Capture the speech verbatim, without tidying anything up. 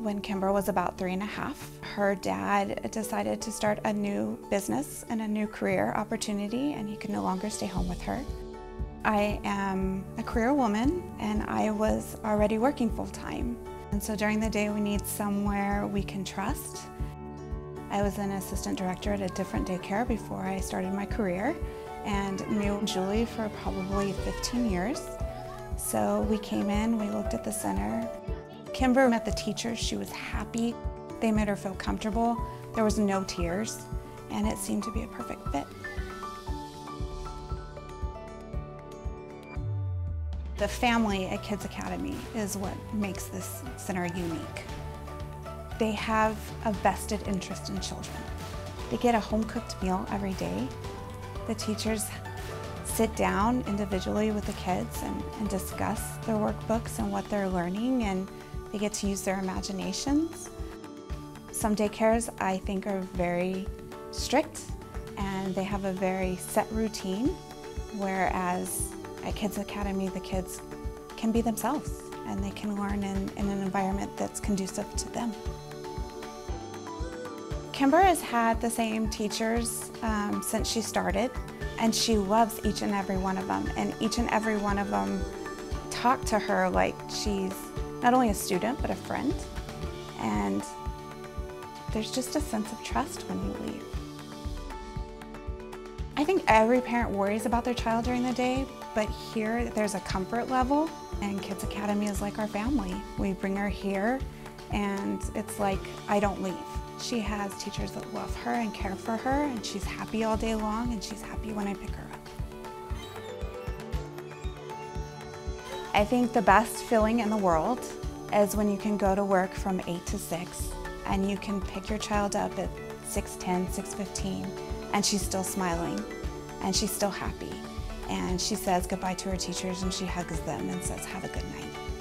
When Kimber was about three and a half, her dad decided to start a new business and a new career opportunity, and he could no longer stay home with her. I am a career woman, and I was already working full-time. And so during the day, we need somewhere we can trust. I was an assistant director at a different daycare before I started my career, and knew Julie for probably fifteen years. So we came in, we looked at the center. Kimber met the teachers, she was happy. They made her feel comfortable. There was no tears, and it seemed to be a perfect fit. The family at Kids Academy is what makes this center unique. They have a vested interest in children. They get a home-cooked meal every day. The teachers sit down individually with the kids and, and discuss their workbooks and what they're learning, and they get to use their imaginations. Some daycares, I think, are very strict, and they have a very set routine, whereas at Kids Academy, the kids can be themselves, and they can learn in, in an environment that's conducive to them. Kimber has had the same teachers um, since she started, and she loves each and every one of them, and each and every one of them talk to her like she's not only a student, but a friend, and there's just a sense of trust when you leave. I think every parent worries about their child during the day, but here there's a comfort level, and Kids Academy is like our family. We bring her here, and it's like, I don't leave. She has teachers that love her and care for her, and she's happy all day long, and she's happy when I pick her up. I think the best feeling in the world is when you can go to work from eight to six, and you can pick your child up at six ten, six fifteen, and she's still smiling, and she's still happy, and she says goodbye to her teachers, and she hugs them and says, have a good night.